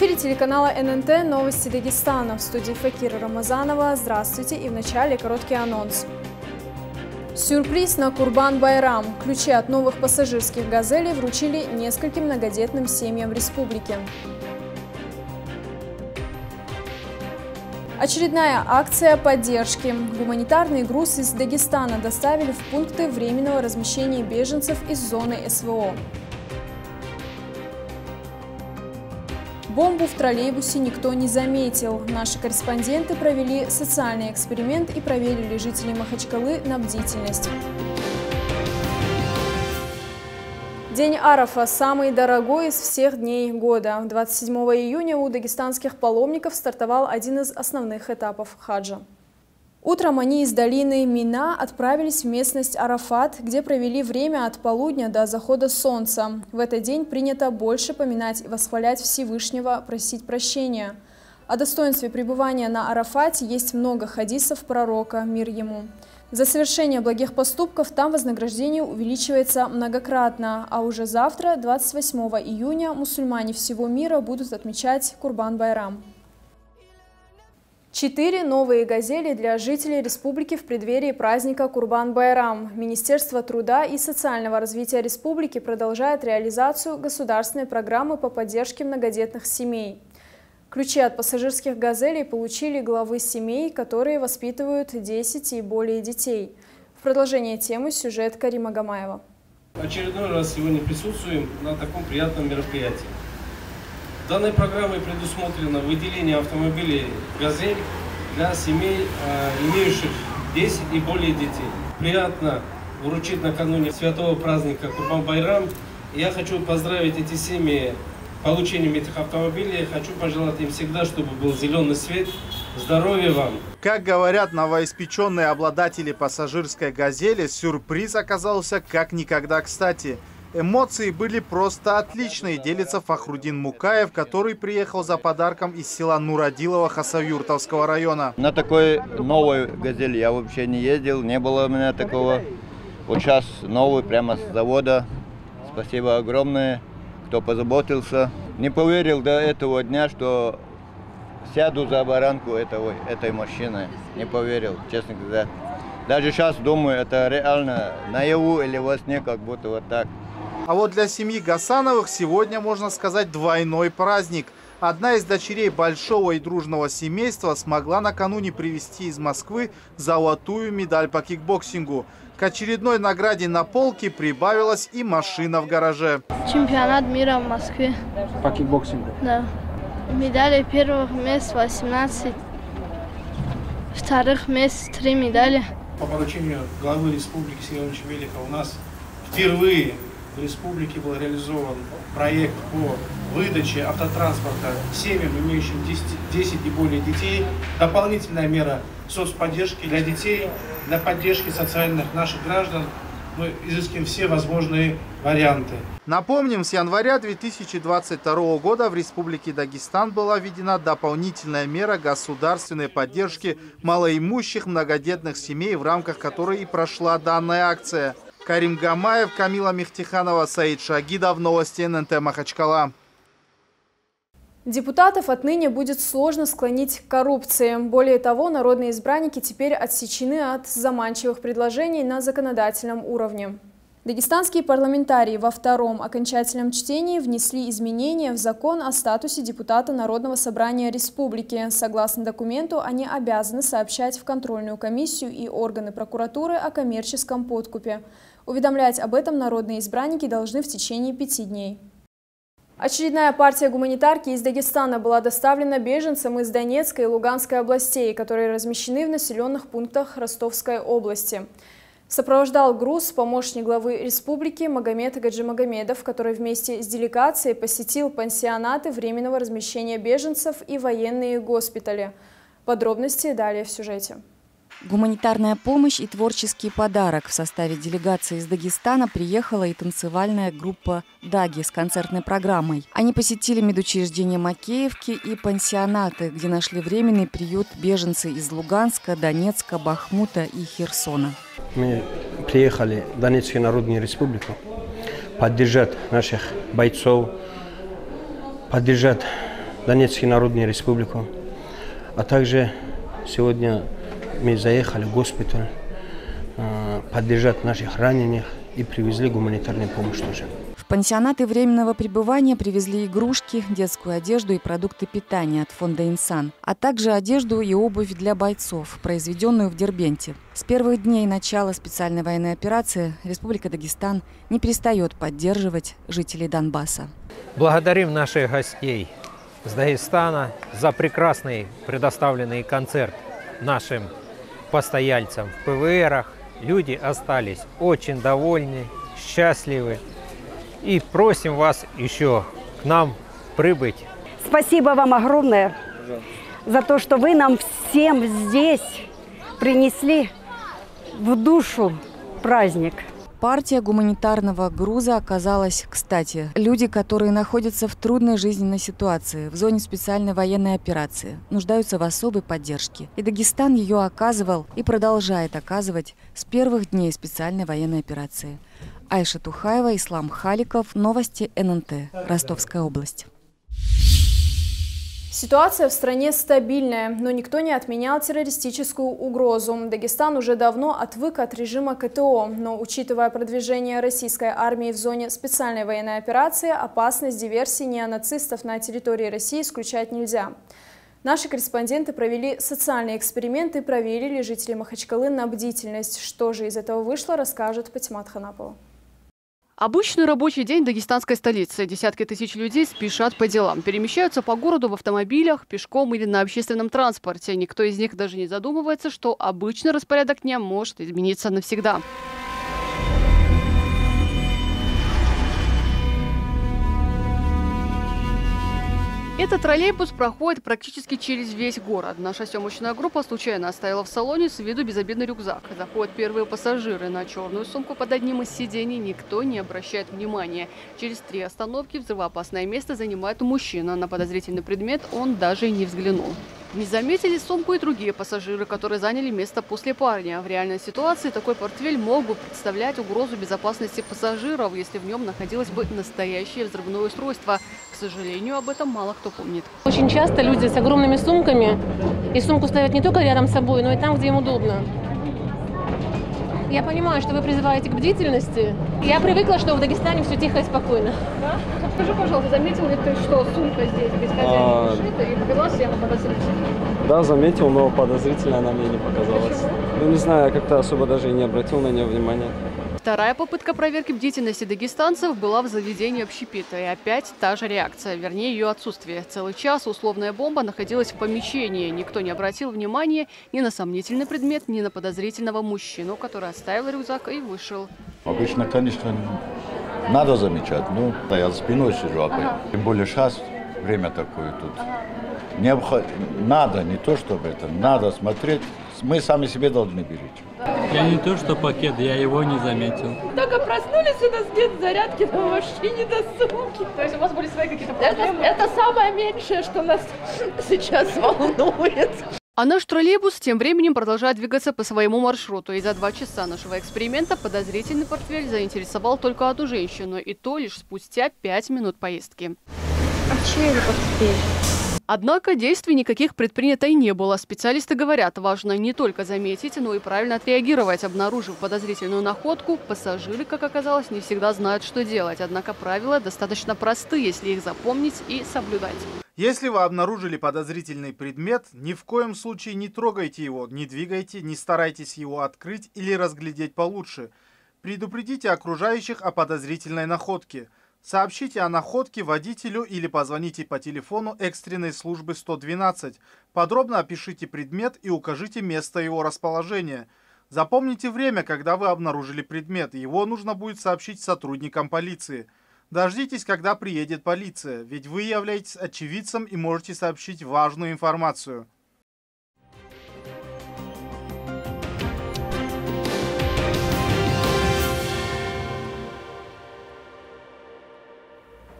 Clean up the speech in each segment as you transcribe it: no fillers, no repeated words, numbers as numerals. эфире телеканала ННТ новости Дагестана. В студии Факира Рамазанова. Здравствуйте, и в начале короткий анонс. Сюрприз на Курбан-Байрам. Ключи от новых пассажирских «Газелей» вручили нескольким многодетным семьям республики. Очередная акция поддержки. Гуманитарный груз из Дагестана доставили в пункты временного размещения беженцев из зоны СВО. Бомбу в троллейбусе никто не заметил. Наши корреспонденты провели социальный эксперимент и проверили жителей Махачкалы на бдительность. День Арафа – самый дорогой из всех дней года. 27 июня у дагестанских паломников стартовал один из основных этапов хаджа. Утром они из долины Мина отправились в местность Арафат, где провели время от полудня до захода солнца. В этот день принято больше поминать и восхвалять Всевышнего, просить прощения. О достоинстве пребывания на Арафате есть много хадисов пророка, мир ему. За совершение благих поступков там вознаграждение увеличивается многократно, а уже завтра, 28 июня, мусульмане всего мира будут отмечать Курбан-Байрам. 4 новые «Газели» для жителей республики в преддверии праздника Курбан-Байрам. Министерство труда и социального развития республики продолжает реализацию государственной программы по поддержке многодетных семей. Ключи от пассажирских «Газелей» получили главы семей, которые воспитывают 10 и более детей. В продолжение темы сюжет Карима Гамаева. Очередной раз сегодня присутствуем на таком приятном мероприятии. Данной программой предусмотрено выделение автомобилей «Газель» для семей, имеющих 10 и более детей. Приятно вручить накануне святого праздника Курбан-Байрам. Я хочу поздравить эти семьи получением этих автомобилей. Хочу пожелать им всегда, чтобы был зеленый свет. Здоровья вам! Как говорят новоиспеченные обладатели пассажирской «Газели», сюрприз оказался как никогда кстати. Эмоции были просто отличные, делится Фахрудин Мукаев, который приехал за подарком из села Нуродилова Хасавюртовского района. На такой новой «Газели» я вообще не ездил, не было у меня такого. Вот сейчас новый, прямо с завода. Спасибо огромное, кто позаботился. Не поверил до этого дня, что сяду за баранку этой машины. Не поверил, честно говоря. Даже сейчас думаю, это реально наяву или во сне, как будто вот так. А вот для семьи Гасановых сегодня, можно сказать, двойной праздник. Одна из дочерей большого и дружного семейства смогла накануне привезти из Москвы золотую медаль по кикбоксингу. К очередной награде на полке прибавилась и машина в гараже. Чемпионат мира в Москве. По кикбоксингу? Да. Медали первых мест 18, вторых мест 3 медали. По поручению главы республики Сергея Чевелика у нас впервые в республике был реализован проект по выдаче автотранспорта семьям, имеющим 10 и более детей. Дополнительная мера соцподдержки для детей, для поддержки социальных наших граждан. Мы изыскиваем все возможные варианты. Напомним, с января 2022 года в Республике Дагестан была введена дополнительная мера государственной поддержки малоимущих многодетных семей, в рамках которой и прошла данная акция. Карим Гамаев, Камила Мехтиханова, Саид Шагидов. Новости ННТ Махачкала. Депутатов отныне будет сложно склонить к коррупции. Более того, народные избранники теперь отсечены от заманчивых предложений на законодательном уровне. Дагестанские парламентарии во втором окончательном чтении внесли изменения в закон о статусе депутата Народного собрания республики. Согласно документу, они обязаны сообщать в контрольную комиссию и органы прокуратуры о коммерческом подкупе. Уведомлять об этом народные избранники должны в течение 5 дней. Очередная партия гуманитарки из Дагестана была доставлена беженцам из Донецкой и Луганской областей, которые размещены в населенных пунктах Ростовской области. Сопровождал груз помощник главы республики Магомед Гаджимагомедов, который вместе с делегацией посетил пансионаты временного размещения беженцев и военные госпитали. Подробности далее в сюжете. Гуманитарная помощь и творческий подарок. В составе делегации из Дагестана приехала и танцевальная группа «Даги» с концертной программой. Они посетили медучреждение Макеевки и пансионаты, где нашли временный приют беженцы из Луганска, Донецка, Бахмута и Херсона. Мы приехали в Донецкую Народную Республику поддержать наших бойцов, поддержать Донецкую Народную Республику. А также сегодня мы заехали в госпиталь поддержать наших раненых и привезли гуманитарную помощь тоже. В пансионаты временного пребывания привезли игрушки, детскую одежду и продукты питания от фонда «Инсан», а также одежду и обувь для бойцов, произведенную в Дербенте. С первых дней начала специальной военной операции Республика Дагестан не перестает поддерживать жителей Донбасса. Благодарим наших гостей с Дагестана за прекрасный предоставленный концерт нашим постояльцам в ПВРах. Люди остались очень довольны, счастливы. И просим вас еще к нам прибыть. Спасибо вам огромное за то, что вы нам всем здесь принесли в душу праздник. Партия гуманитарного груза оказалась кстати. Люди, которые находятся в трудной жизненной ситуации, в зоне специальной военной операции, нуждаются в особой поддержке. И Дагестан ее оказывал и продолжает оказывать с первых дней специальной военной операции. Айшат Ухайева, Ислам Халиков, новости ННТ, Ростовская область. Ситуация в стране стабильная, но никто не отменял террористическую угрозу. Дагестан уже давно отвык от режима КТО, но, учитывая продвижение российской армии в зоне специальной военной операции, опасность диверсий неонацистов на территории России исключать нельзя. Наши корреспонденты провели социальные эксперименты и проверили жителей Махачкалы на бдительность. Что же из этого вышло, расскажет Патимат Ханапова. Обычный рабочий день дагестанской столицы. Десятки тысяч людей спешат по делам. Перемещаются по городу в автомобилях, пешком или на общественном транспорте. Никто из них даже не задумывается, что обычный распорядок дня может измениться навсегда. Этот троллейбус проходит практически через весь город. Наша съемочная группа случайно оставила в салоне с виду безобидный рюкзак. Заходят первые пассажиры. На черную сумку под одним из сидений никто не обращает внимания. Через 3 остановки взрывоопасное место занимает мужчина. На подозрительный предмет он даже не взглянул. Не заметили сумку и другие пассажиры, которые заняли место после парня. В реальной ситуации такой портфель мог бы представлять угрозу безопасности пассажиров, если в нем находилось бы настоящее взрывное устройство. К сожалению, об этом мало кто помнит. Очень часто люди с огромными сумками, и сумку ставят не только рядом с собой, но и там, где им удобно. Я понимаю, что вы призываете к бдительности. Я привыкла, что в Дагестане все тихо и спокойно. Да? Скажи, пожалуйста, заметил ли ты, что сумка здесь без хозяина шита и показалась ли она подозрительно? Да, заметил, но подозрительно она мне не показалась. Почему? Ну, не знаю, я как-то особо даже и не обратил на нее внимания. Вторая попытка проверки бдительности дагестанцев была в заведении общепита. И опять та же реакция, вернее ее отсутствие. Целый час условная бомба находилась в помещении. Никто не обратил внимания ни на сомнительный предмет, ни на подозрительного мужчину, который оставил рюкзак и вышел. Обычно, конечно, надо замечать, но да, я спиной сижу. Тем более сейчас время такое тут. Надо, не то чтобы это, надо смотреть. Мы сами себе должны беречь. Я не то, что пакет, я его не заметил. Только проснулись, у нас нет зарядки на машине, до сумки. То есть у вас были свои какие-то проблемы? Это самое меньшее, что нас сейчас волнует. А наш троллейбус тем временем продолжает двигаться по своему маршруту. И за 2 часа нашего эксперимента подозрительный портфель заинтересовал только одну женщину. И то лишь спустя 5 минут поездки. А чей это портфель? Однако действий никаких предпринято и не было. Специалисты говорят, важно не только заметить, но и правильно отреагировать. Обнаружив подозрительную находку, пассажиры, как оказалось, не всегда знают, что делать. Однако правила достаточно просты, если их запомнить и соблюдать. Если вы обнаружили подозрительный предмет, ни в коем случае не трогайте его, не двигайте, не старайтесь его открыть или разглядеть получше. Предупредите окружающих о подозрительной находке. Сообщите о находке водителю или позвоните по телефону экстренной службы 112. Подробно опишите предмет и укажите место его расположения. Запомните время, когда вы обнаружили предмет. Его нужно будет сообщить сотрудникам полиции. Дождитесь, когда приедет полиция, ведь вы являетесь очевидцем и можете сообщить важную информацию.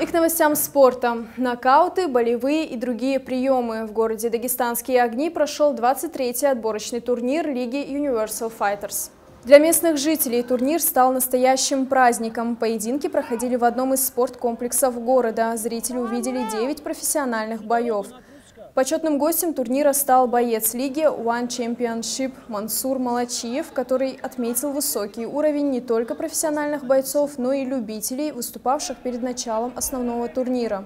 И к новостям спорта. Нокауты, болевые и другие приемы. В городе Дагестанские огни прошел 23-й отборочный турнир Лиги Universal Fighters. Для местных жителей турнир стал настоящим праздником. Поединки проходили в одном из спорткомплексов города. Зрители увидели 9 профессиональных боев. Почетным гостем турнира стал боец лиги One Championship Мансур Малачиев, который отметил высокий уровень не только профессиональных бойцов, но и любителей, выступавших перед началом основного турнира.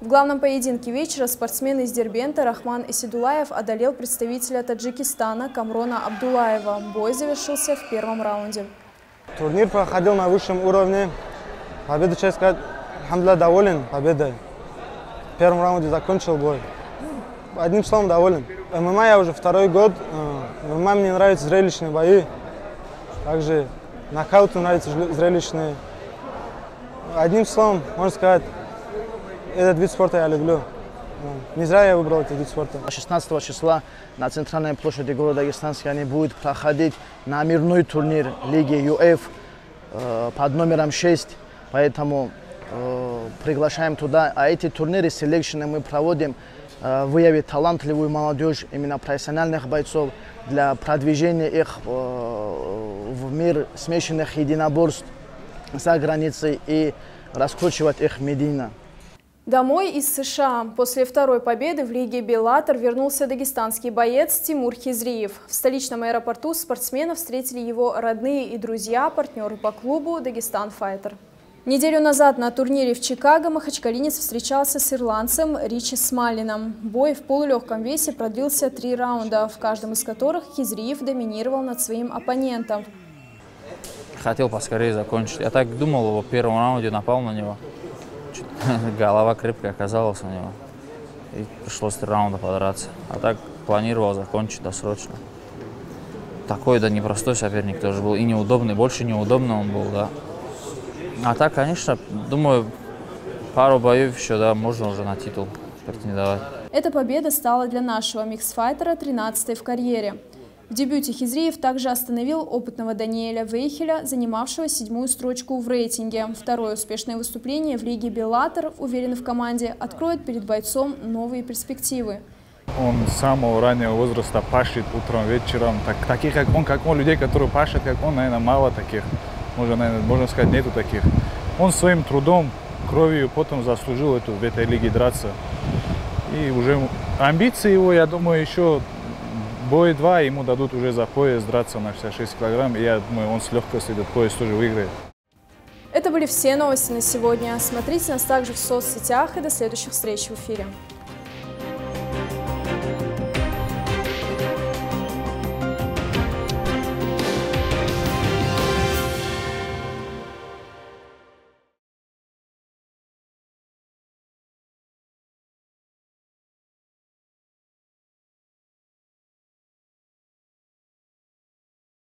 В главном поединке вечера спортсмен из Дербента Рахман Исидулаев одолел представителя Таджикистана Камрона Абдулаева. Бой завершился в первом раунде. Турнир проходил на высшем уровне. Победу, честно сказать, хамдля, доволен победой. В первом раунде закончил бой. Одним словом, доволен. ММА я уже второй год. ММА мне нравятся зрелищные бои. Также нокауты нравятся зрелищные. Одним словом, можно сказать, этот вид спорта я люблю. Не зря я выбрал этот вид спорта. 16 числа на центральной площади города Дагестанской огни будет проходить номерной турнир Лиги ЮФ под номером 6. Поэтому приглашаем туда. А эти турниры селекшены мы проводим, выявить талантливую молодежь, именно профессиональных бойцов, для продвижения их в мир смешанных единоборств за границей и раскручивать их медийно. Домой из США. После второй победы в лиге «Беллатор» вернулся дагестанский боец Тимур Хизриев. В столичном аэропорту спортсмена встретили его родные и друзья, партнеры по клубу «Дагестан Файтер». Неделю назад на турнире в Чикаго махачкалинец встречался с ирландцем Ричи Смалином. Бой в полулегком весе продлился 3 раунда, в каждом из которых Хизриев доминировал над своим оппонентом. Хотел поскорее закончить. Я так думал, его в первом раунде напал на него. Голова крепкая оказалась у него, и пришлось 3 раунда подраться. А так планировал закончить досрочно. Такой да непростой соперник тоже был, и неудобный, больше неудобно он был, да. А так, конечно, думаю, пару боев еще, да, можно уже на титул претендовать. Эта победа стала для нашего миксфайтера 13-й в карьере. В дебюте Хизриев также остановил опытного Даниэля Вейхеля, занимавшего 7-ю строчку в рейтинге. Второе успешное выступление в лиге «Беллатор», уверен в команде, откроет перед бойцом новые перспективы. Он с самого раннего возраста пашет утром, вечером. Таких, как он, людей, которые пашут, как он, наверное, мало таких. Можно сказать, нету таких. Он своим трудом, кровью, потом заслужил в этой лиге драться. И уже амбиции его, я думаю, еще... Бой 2 ему дадут уже за пояс драться на 66 килограмм, и я думаю, он с легкостью этот пояс тоже выиграет. Это были все новости на сегодня. Смотрите нас также в соцсетях, и до следующих встреч в эфире.